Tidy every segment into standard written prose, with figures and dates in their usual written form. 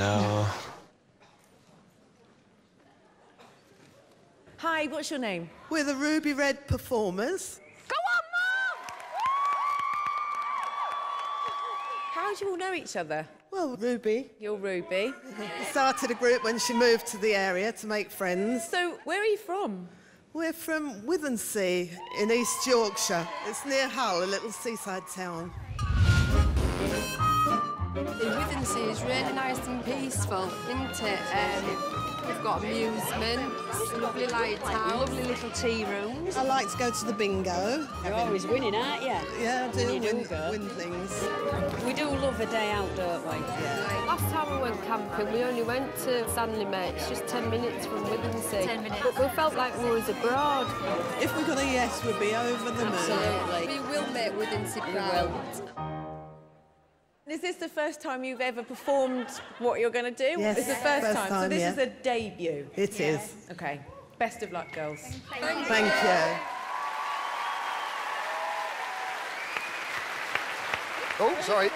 No. Hi, what's your name? We're the Ruby Red Performers. Go on, Mum! How do you all know each other? Well, Ruby. You're Ruby. Started a group when she moved to the area to make friends. So, where are you from? We're from Withernsea in East Yorkshire. It's near Hull, a little seaside town. Withernsea is really nice and peaceful, isn't it? We've got amusements, lovely lighthouse, lovely little tea rooms. I like to go to the bingo. You're always winning, aren't you? Yeah, I do win things. We do love a day out, don't we? Yeah. Last time we went camping, we only went to Stanley Mate. It's just 10 minutes from Withernsea. 10 minutes. But we felt like we was abroad. If we got a yes, we'd be over the moon. Absolutely. We will make Withernsea proud. Is this the first time you've ever performed what you're going to do? Yes. It's the first time. So this is a debut? It is. OK. Best of luck, girls. Thank you. Oh, sorry.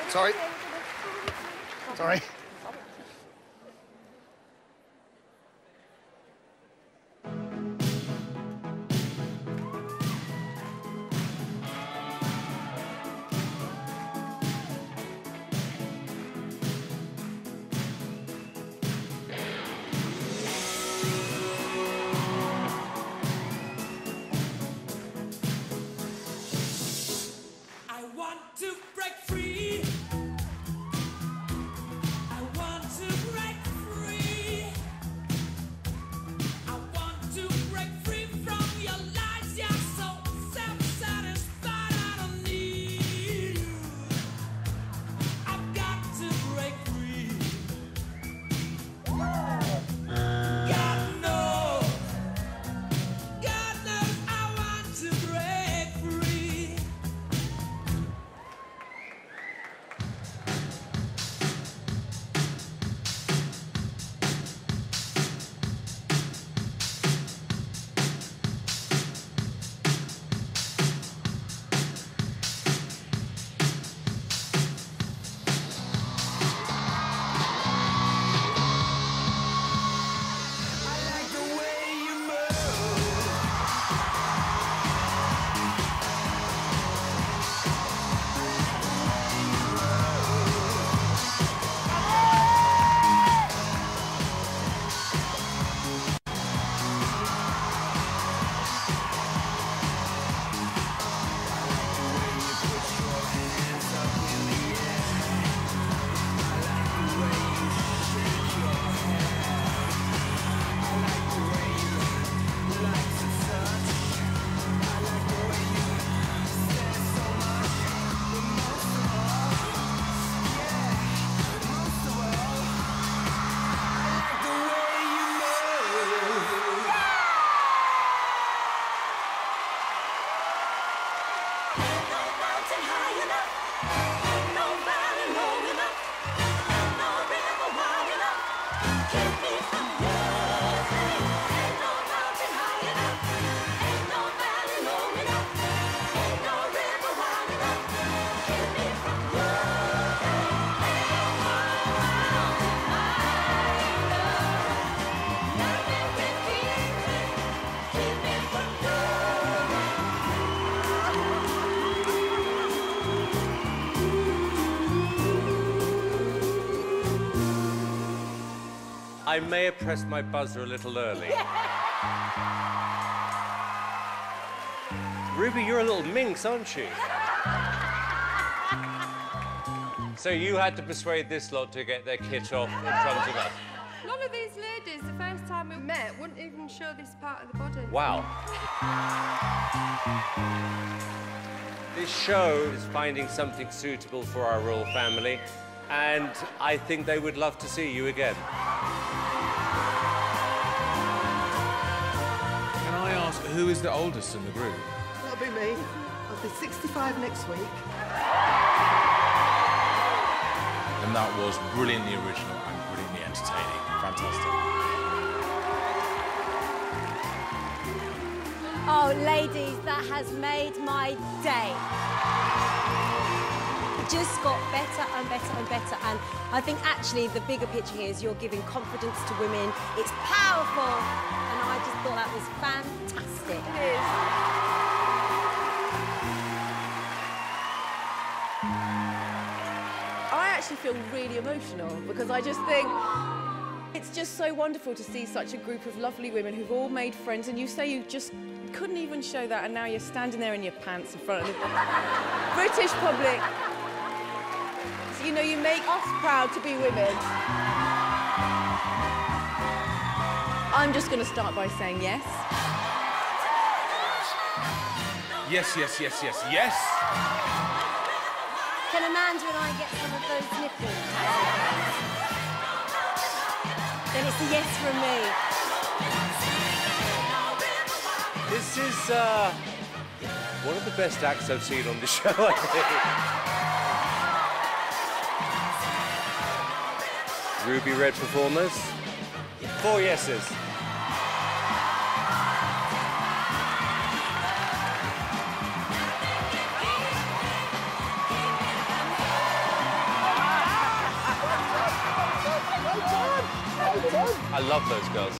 I may have pressed my buzzer a little early. Yeah. Ruby, you're a little minx, aren't you? So you had to persuade this lot to get their kit off in front of us. None of these ladies, the first time we met, wouldn't even show this part of the body. Wow. This show is finding something suitable for our royal family, and I think they would love to see you again. Who is the oldest in the group? That'll be me. I'll be 65 next week. And that was brilliantly original and brilliantly entertaining. Fantastic. Oh, ladies, that has made my day. just got better and better and better. And I think actually the bigger picture here is you're giving confidence to women. It's powerful. And I just thought that was fantastic. It is. I actually feel really emotional because I just think it's just so wonderful to see such a group of lovely women who've all made friends, and you say you just couldn't even show that, and now you're standing there in your pants in front of the British public. So, you know, you make us proud to be women. I'm just going to start by saying yes. Yes, yes, yes, yes, yes. Can Amanda and I get some of those nipples? Then it's a yes from me. This is one of the best acts I've seen on the show, I think. Ruby Red Performers. 4 yeses. I love those girls.